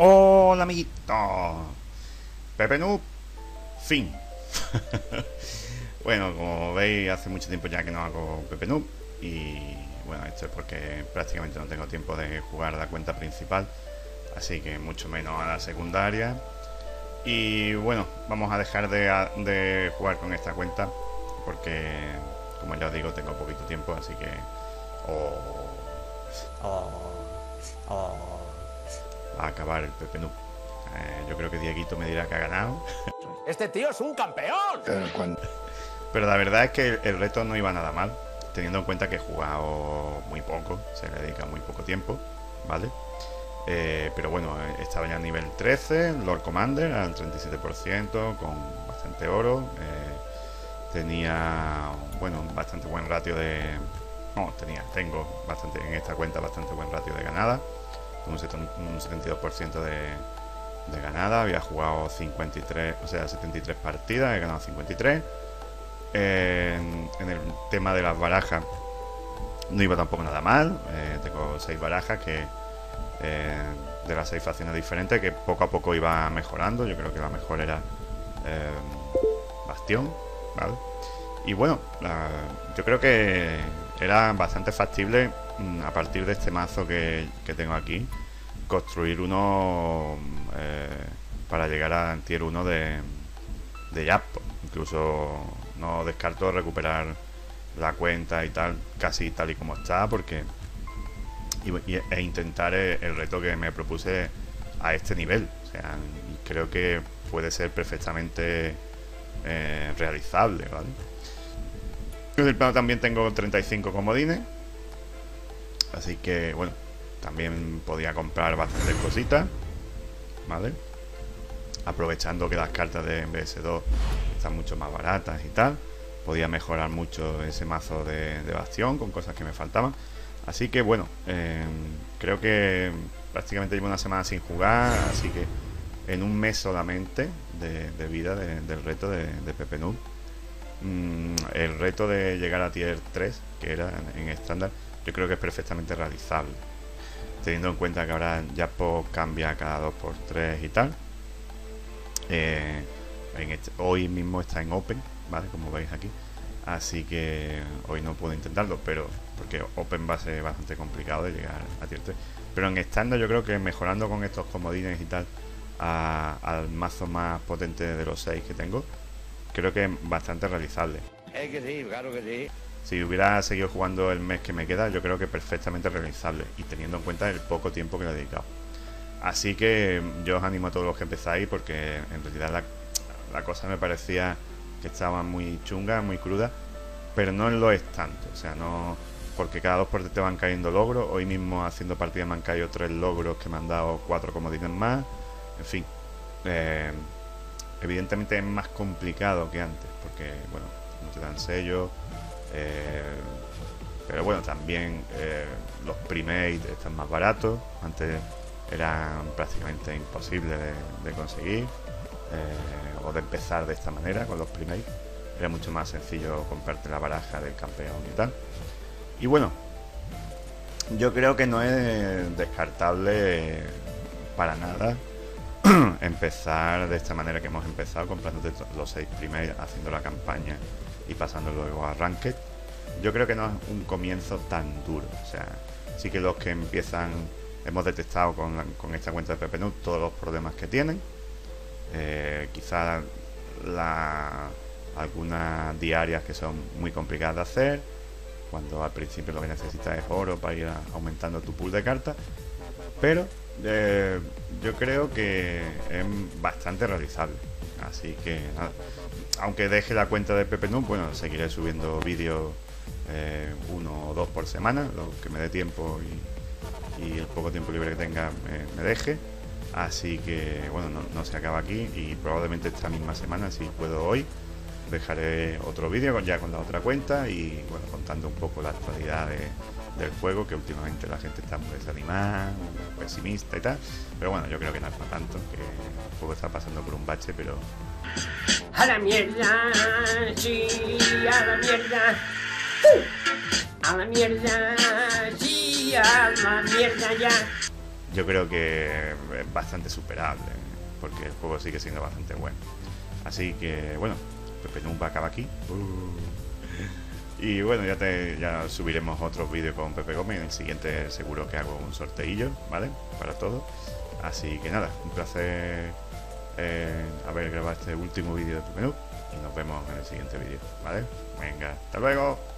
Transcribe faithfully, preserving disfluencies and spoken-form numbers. Hola amiguito, PepeNoob, fin. Bueno, como veis, hace mucho tiempo ya que no hago PepeNoob. Y bueno, esto es porque prácticamente no tengo tiempo de jugar a la cuenta principal, así que mucho menos a la secundaria. Y bueno, vamos a dejar de, de jugar con esta cuenta porque, como ya os digo, tengo poquito tiempo, así que... Oh, oh, oh. Va a acabar el PepeNoob. Eh, yo creo que Dieguito me dirá que ha ganado. ¡Este tío es un campeón! Pero la verdad es que el reto no iba nada mal, teniendo en cuenta que he jugado muy poco, se le dedica muy poco tiempo, ¿vale? Eh, pero bueno, estaba ya a nivel trece, Lord Commander al treinta y siete por ciento, con bastante oro. Eh, tenía, bueno, bastante buen ratio de... No, tenía, tengo bastante en esta cuenta bastante buen ratio de ganada, un setenta y dos por ciento de, de ganada. Había jugado cincuenta y tres, o sea, setenta y tres partidas, he ganado cincuenta y tres. Eh, en, en el tema de las barajas no iba tampoco nada mal. Eh, tengo seis barajas que eh, de las seis facciones diferentes, que poco a poco iba mejorando. Yo creo que la mejor era eh, Bastión, ¿vale? Y bueno, la, yo creo que era bastante factible a partir de este mazo que, que tengo aquí, construir uno eh, para llegar a Tier uno de, de Yap. Incluso no descarto recuperar la cuenta y tal, casi tal y como está, porque y, y, e intentar el, el reto que me propuse a este nivel. O sea, creo que puede ser perfectamente eh, realizable, ¿vale? En el plano también tengo treinta y cinco comodines, así que bueno, también podía comprar bastantes cositas, ¿vale? Aprovechando que las cartas de M B S dos están mucho más baratas y tal, podía mejorar mucho ese mazo de, de Bastión con cosas que me faltaban. Así que bueno, eh, creo que prácticamente llevo una semana sin jugar, así que en un mes solamente de, de vida de, del reto de, de PepeNoob. Mm, el reto de llegar a Tier tres, que era en estándar, yo creo que es perfectamente realizable, teniendo en cuenta que ahora Jackpot cambia cada dos por tres y tal. Eh, en este, hoy mismo está en Open, ¿vale? Como veis aquí, así que hoy no puedo intentarlo, pero porque Open va a ser bastante complicado de llegar a Tier tres. Pero en estándar yo creo que mejorando con estos comodines y tal a, al mazo más potente de los seis que tengo, creo que es bastante realizable. Es que sí, claro que sí. Si hubiera seguido jugando el mes que me queda, yo creo que perfectamente realizable, y teniendo en cuenta el poco tiempo que le he dedicado. Así que yo os animo a todos los que empezáis, porque en realidad la, la cosa me parecía que estaba muy chunga, muy cruda, pero no lo es tanto. O sea, no, porque cada dos por tres te van cayendo logros. Hoy mismo haciendo partidas me han caído tres logros que me han dado cuatro comodines más. En fin, eh, evidentemente es más complicado que antes, porque bueno, no te dan sellos, eh, pero bueno, también eh, los primates están más baratos. Antes eran prácticamente imposibles de, de conseguir, eh, o de empezar de esta manera con los primates. Era mucho más sencillo comprarte la baraja del campeón y tal. Y bueno, yo creo que no es descartable para nada empezar de esta manera que hemos empezado, comprándote los seis primeros, haciendo la campaña y pasando luego a Ranked. Yo creo que no es un comienzo tan duro. O sea, sí que los que empiezan, hemos detectado con, la, con esta cuenta de PepeNoob todos los problemas que tienen. Eh, quizás la, algunas diarias que son muy complicadas de hacer, cuando al principio lo que necesitas es oro para ir aumentando tu pool de cartas. Pero Eh, yo creo que es bastante realizable, así que nada, aunque deje la cuenta de PepeNoob, bueno, seguiré subiendo vídeos eh, uno o dos por semana, lo que me dé tiempo y, y el poco tiempo libre que tenga eh, me deje. Así que bueno, no, no se acaba aquí, y probablemente esta misma semana, si puedo hoy, dejaré otro vídeo ya con la otra cuenta y bueno, contando un poco la actualidad de del juego, que últimamente la gente está muy desanimada, muy pesimista y tal, pero bueno, yo creo que no es para tanto, que el juego está pasando por un bache, pero... ¡A la mierda! ¡Sí! ¡A la mierda! ¡Uh! ¡A la mierda! ¡Sí! ¡A la mierda ya! yo creo que es bastante superable, porque el juego sigue siendo bastante bueno. Así que, bueno, Pepe Numba acaba aquí. Uh. Y bueno, ya, te, ya subiremos otros vídeos con Pepe Gómez. En el siguiente seguro que hago un sorteillo, ¿vale? Para todos. Así que nada, un placer eh, haber grabado este último vídeo de PepeNoob. Y nos vemos en el siguiente vídeo, ¿vale? Venga, hasta luego.